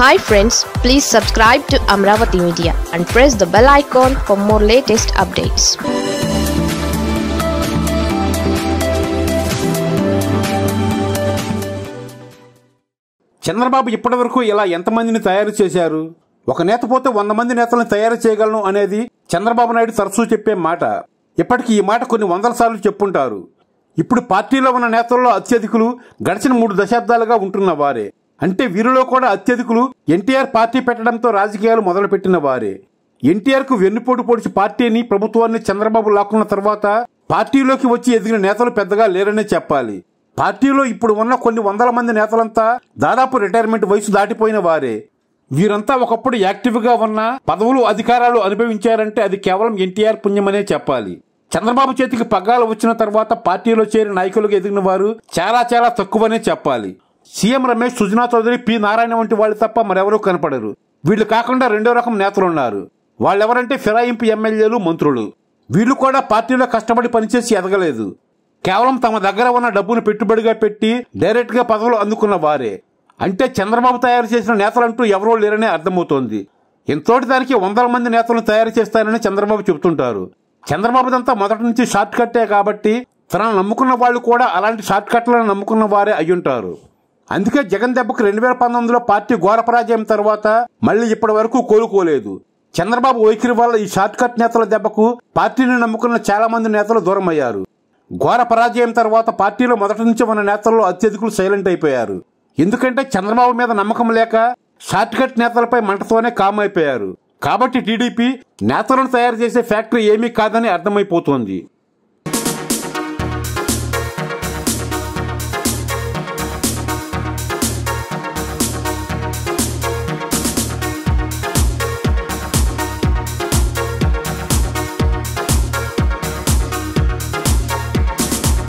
Hi friends, please subscribe to Amravati Media and press the bell icon for more latest updates. Chandrababu ఇప్పటివరకు ఇలా ఎంతమందిని తయారు చేశారు? ఒక నేత పోతే 100 మంది నేతలను తయారు చేయగలను అనేది చంద్రబాబు నాయుడు తరచూ చెప్పే మాట. ఇప్పటికీ ఈ మాట కొన్ని వందల సార్లు చెప్పుంటారు. ఇప్పుడు పార్టీలో ఉన్న నేతల్లో అత్యధికులు గడిచిన 3 దశాబ్దాలుగా ఉంటున్న వారే. అంటే వీరిలో కూడా అత్యధికులు ఎన్టీఆర్ పార్టీ పెట్టడంతో రాజకీయాలు మొదలుపెట్టిన వారే. ఎన్టీఆర్కు వెన్నుపోటు పొడిచి పార్టీని, ప్రభుత్వాన్ని చంద్రబాబు లాక్కున్న తర్వాత పార్టీలోకి వచ్చి ఎదిగిన నేతలు పెద్దగా లేరనే చెప్పాలి. పార్టీలో ఇప్పుడు ఉన్న కొన్ని వందల మంది నేతలంతా దాదాపు రిటైర్మెంట్ వయసు దాటిపోయిన వారే. వీరంతా ఒకప్పుడు యాక్టివ్గా ఉన్న పదవులు, అధికారాలు అనుభవించారంటే అది కేవలం ఎన్టీఆర్ పుణ్యమనే చెప్పాలి. చంద్రబాబు చేతికి పగ్గాలు వచ్చిన తర్వాత పార్టీలో చేరి నాయకులుగా ఎదిగిన వారు చాలా చాలా తక్కువనే చెప్పాలి. సీఎం రమేష్, సుజనా చౌదరి, పి నారాయణ వంటి వాళ్ళు తప్ప మరెవరూ కనపడరు. వీళ్ళు కాకుండా రెండో రకం నేతలున్నారు. వాళ్ళెవరంటే ఫిరాయింపు ఎమ్మెల్యేలు, మంత్రులు. వీళ్ళు కూడా పార్టీలో కష్టపడి పనిచేసి ఎదగలేదు. కేవలం తమ దగ్గర ఉన్న డబ్బును పెట్టుబడిగా పెట్టి డైరెక్ట్గా పదవులు అందుకున్న వారే. అంటే చంద్రబాబు తయారు చేసిన నేతలంటూ ఎవరో లేరనే అర్థమవుతోంది. ఇంతోటి దానికి 100 మంది నేతలను తయారు చేస్తారని చంద్రబాబు చెబుతుంటారు. చంద్రబాబుదంతా మొదటి నుంచి షార్ట్ కట్టే కాబట్టి తనను నమ్ముకున్న వాళ్ళు కూడా అలాంటి షార్ట్ కట్లను నమ్ముకున్న వారే అయ్యుంటారు. అందుకే జగన్ దెబ్బకు 2019లో పార్టీ ఘోర పరాజయం తర్వాత మళ్లీ ఇప్పటి వరకు కోలుకోలేదు. చంద్రబాబు వైఖరి వల్ల ఈ షార్ట్ కట్ నేతల దెబ్బకు పార్టీని నమ్ముకున్న చాలా మంది నేతలు దూరమయ్యారు. ఘోర పరాజయం తర్వాత పార్టీలో మొదటి నుంచి ఉన్న నేతల్లో అత్యధికులు సైలెంట్ అయిపోయారు. ఎందుకంటే చంద్రబాబు మీద నమ్మకం లేక షార్ట్ కట్ నేతలపై మంటతోనే కామ్ అయిపోయారు. కాబట్టి టీడీపీ నేతలను తయారు చేసే ఫ్యాక్టరీ ఏమీ కాదని అర్థమైపోతుంది.